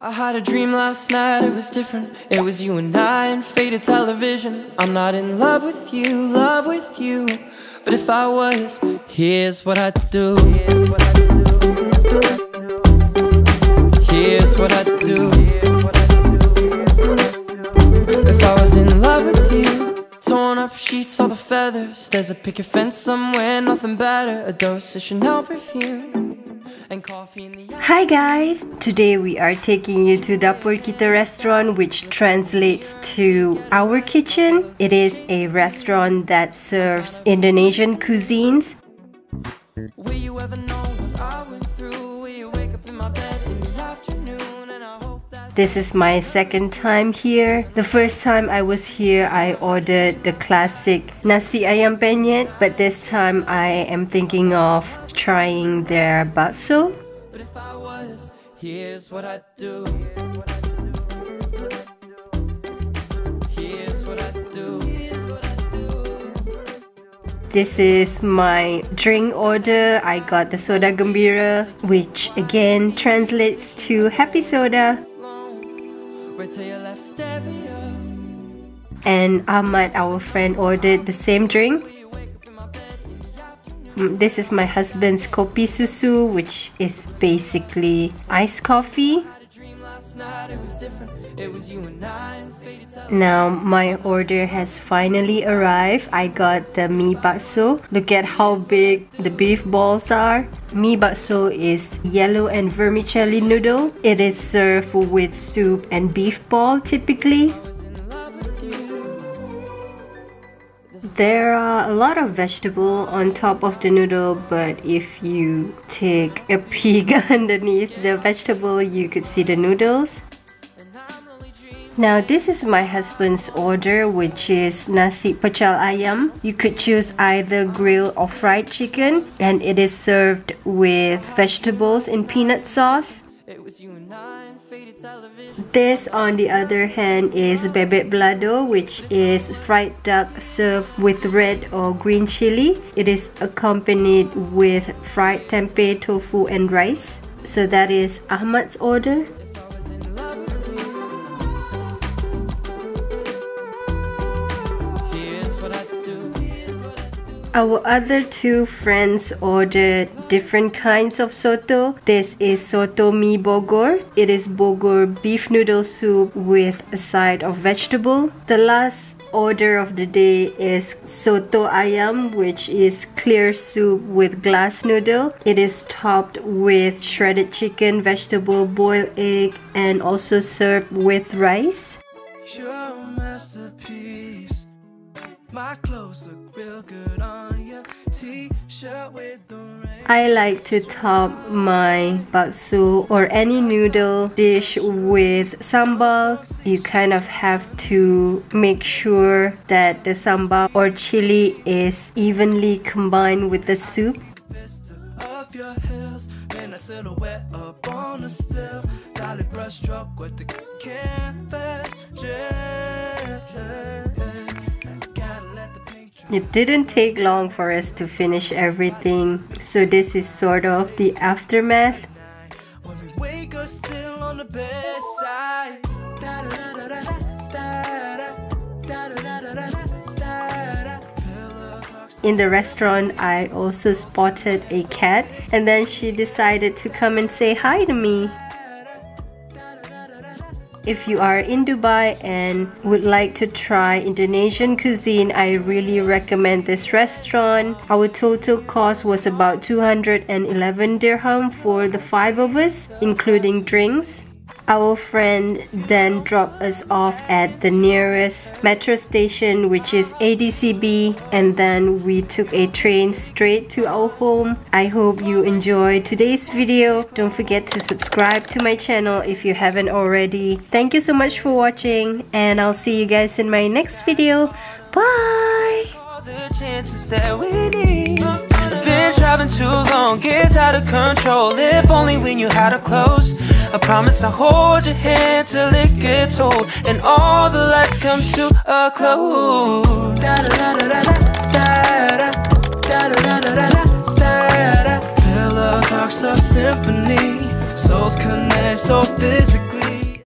I had a dream last night, it was different. It was you and I and faded television. I'm not in love with you, but if I was, here's what I'd do. Here's what I'd do. If I was in love with you, torn up sheets, all the feathers. There's a picket fence somewhere, nothing better. A dose of Chanel perfume. Hi guys! Today we are taking you to Dapur Kita Restaurant, which translates to Our Kitchen. It is a restaurant that serves Indonesian cuisines. Will you ever know what I went through? Will you wake up in my bed in the afternoon? And I hope that this is my second time here. The first time I was here, I ordered the classic nasi ayam penyet, but this time I am thinking of trying their bakso. But if I was, here's what I do. Here's what I do. This is my drink order. I got the soda gembira, which again translates to happy soda. And Ahmad, our friend, ordered the same drink. This is my husband's kopi susu, which is basically iced coffee. Now my order has finally arrived. I got the mie bakso. Look at how big the beef balls are. Mie bakso is yellow and vermicelli noodle. It is served with soup and beef ball typically. There are a lot of vegetables on top of the noodle, but if you take a peek underneath the vegetable, you could see the noodles. Now this is my husband's order, which is nasi pecel ayam. You could choose either grilled or fried chicken, and it is served with vegetables in peanut sauce. This, on the other hand, is bebek Blado, which is fried duck served with red or green chili. It is accompanied with fried tempeh, tofu and rice. So that is Ahmad's order. Our other two friends ordered different kinds of soto. This is soto mie bogor. It is bogor beef noodle soup with a side of vegetable. The last order of the day is soto ayam, which is clear soup with glass noodle. It is topped with shredded chicken, vegetable, boiled egg, and also served with rice. Your masterpiece. My clothes look real good on your t-shirt with the rain. I like to top my bakso or any noodle dish with sambal. You kind of have to make sure that the sambal or chili is evenly combined with the soup. It didn't take long for us to finish everything, so this is sort of the aftermath. In the restaurant, I also spotted a cat, and then she decided to come and say hi to me. If you are in Dubai and would like to try Indonesian cuisine, I really recommend this restaurant. Our total cost was about 211 dirham for the 5 of us, including drinks. Our friend then dropped us off at the nearest metro station, which is ADCB, and then we took a train straight to our home. I hope you enjoyed today's video. Don't forget to subscribe to my channel if you haven't already. Thank you so much for watching, and I'll see you guys in my next video. Bye! Been driving too long, gets out of control. If only we knew how to close. I promise I'll hold your hand till it gets old and all the lights come to a close. Pillows are so symphony, souls connect so physically.